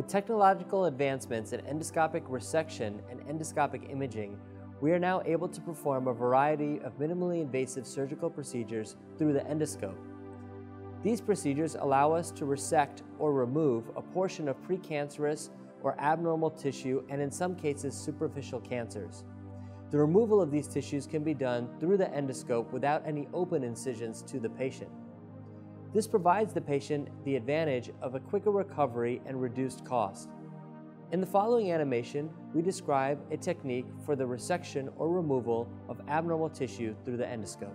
With technological advancements in endoscopic resection and endoscopic imaging, we are now able to perform a variety of minimally invasive surgical procedures through the endoscope. These procedures allow us to resect or remove a portion of precancerous or abnormal tissue and in some cases superficial cancers. The removal of these tissues can be done through the endoscope without any open incisions to the patient. This provides the patient the advantage of a quicker recovery and reduced cost. In the following animation, we describe a technique for the resection or removal of abnormal tissue through the endoscope.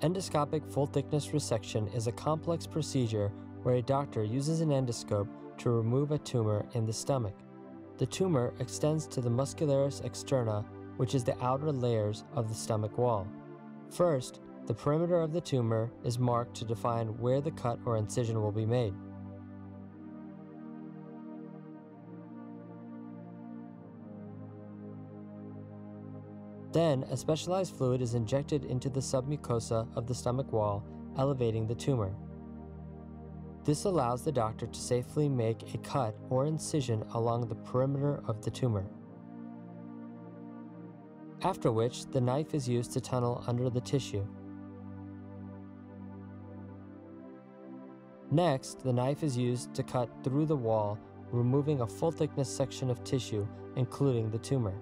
Endoscopic full-thickness resection is a complex procedure where a doctor uses an endoscope to remove a tumor in the stomach. The tumor extends to the muscularis externa, which is the outer layers of the stomach wall. First, the perimeter of the tumor is marked to define where the cut or incision will be made. Then, a specialized fluid is injected into the submucosa of the stomach wall, elevating the tumor. This allows the doctor to safely make a cut or incision along the perimeter of the tumor. After which, the knife is used to tunnel under the tissue. Next, the knife is used to cut through the wall, removing a full-thickness section of tissue, including the tumor.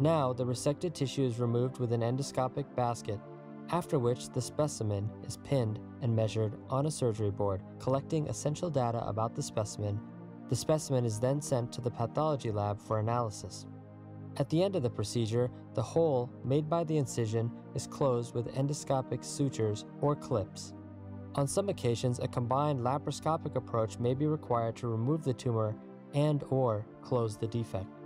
Now, the resected tissue is removed with an endoscopic basket, after which the specimen is pinned and measured on a surgery board, collecting essential data about the specimen. The specimen is then sent to the pathology lab for analysis. At the end of the procedure, the hole made by the incision is closed with endoscopic sutures or clips. On some occasions, a combined laparoscopic approach may be required to remove the tumor and/or close the defect.